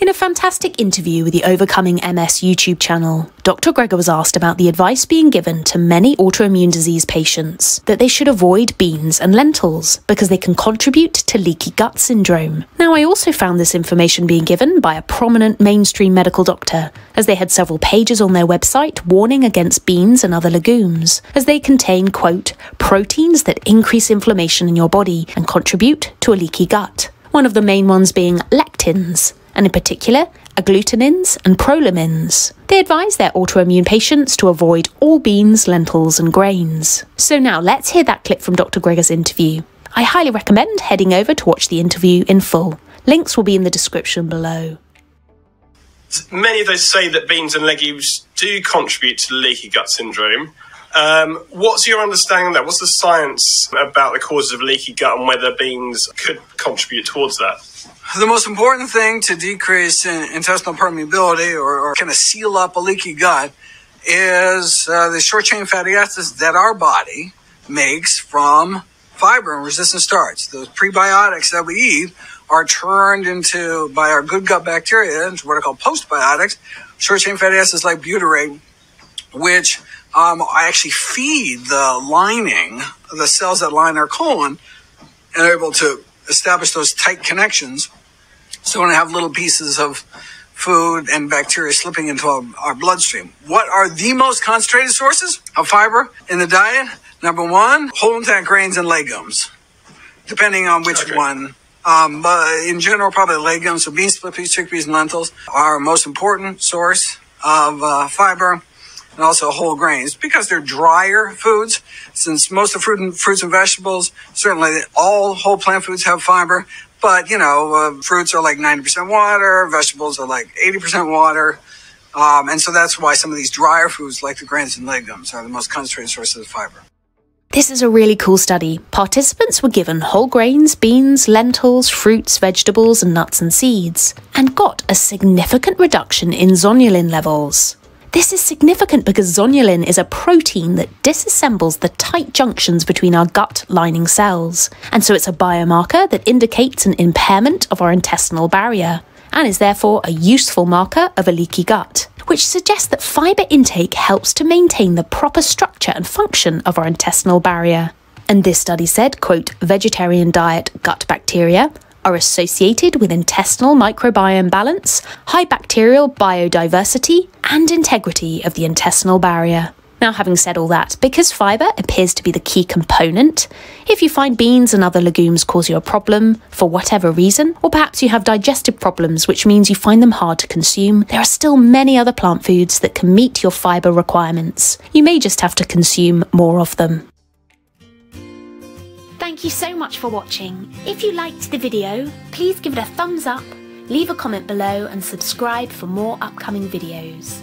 In a fantastic interview with the Overcoming MS YouTube channel, Dr. Greger was asked about the advice being given to many autoimmune disease patients that they should avoid beans and lentils because they can contribute to leaky gut syndrome. Now, I also found this information being given by a prominent mainstream medical doctor, as they had several pages on their website warning against beans and other legumes, as they contain, quote, proteins that increase inflammation in your body and contribute to a leaky gut. One of the main ones being lectins, and in particular, agglutinins and prolamins. They advise their autoimmune patients to avoid all beans, lentils and grains. So now let's hear that clip from Dr. Greger's interview. I highly recommend heading over to watch the interview in full. Links will be in the description below. Many of those say that beans and legumes do contribute to leaky gut syndrome. What's your understanding of that? What's the science about the causes of leaky gut and whether beans could contribute towards that? The most important thing to decrease intestinal permeability or kind of seal up a leaky gut is the short-chain fatty acids that our body makes from fiber and resistant starch. Those prebiotics that we eat are turned into, by our good gut bacteria, into what are called postbiotics, short-chain fatty acids like butyrate, which actually feed the lining, the cells that line our colon, and are able to establish those tight connections. So we're going to have little pieces of food and bacteria slipping into our bloodstream. What are the most concentrated sources of fiber in the diet? Number one, whole intact grains and legumes, depending on which one. But in general, probably legumes, so beans, split peas, chickpeas, and lentils are our most important source of fiber, and also whole grains, because they're drier foods. Since most of fruits and vegetables, certainly all whole plant foods have fiber, but you know, fruits are like 90% water, vegetables are like 80% water, and so that's why some of these drier foods like the grains and legumes are the most concentrated sources of fiber. This is a really cool study. Participants were given whole grains, beans, lentils, fruits, vegetables, and nuts and seeds, and got a significant reduction in zonulin levels. This is significant because zonulin is a protein that disassembles the tight junctions between our gut lining cells, and so it's a biomarker that indicates an impairment of our intestinal barrier, and is therefore a useful marker of a leaky gut, which suggests that fibre intake helps to maintain the proper structure and function of our intestinal barrier. And this study said, quote, vegetarian diet gut bacteria are associated with intestinal microbiome balance, high bacterial biodiversity, and integrity of the intestinal barrier. Now, having said all that, because fibre appears to be the key component, if you find beans and other legumes cause you a problem for whatever reason, or perhaps you have digestive problems which means you find them hard to consume, there are still many other plant foods that can meet your fibre requirements. You may just have to consume more of them. Thank you so much for watching. If you liked the video, please give it a thumbs up, leave a comment below and subscribe for more upcoming videos.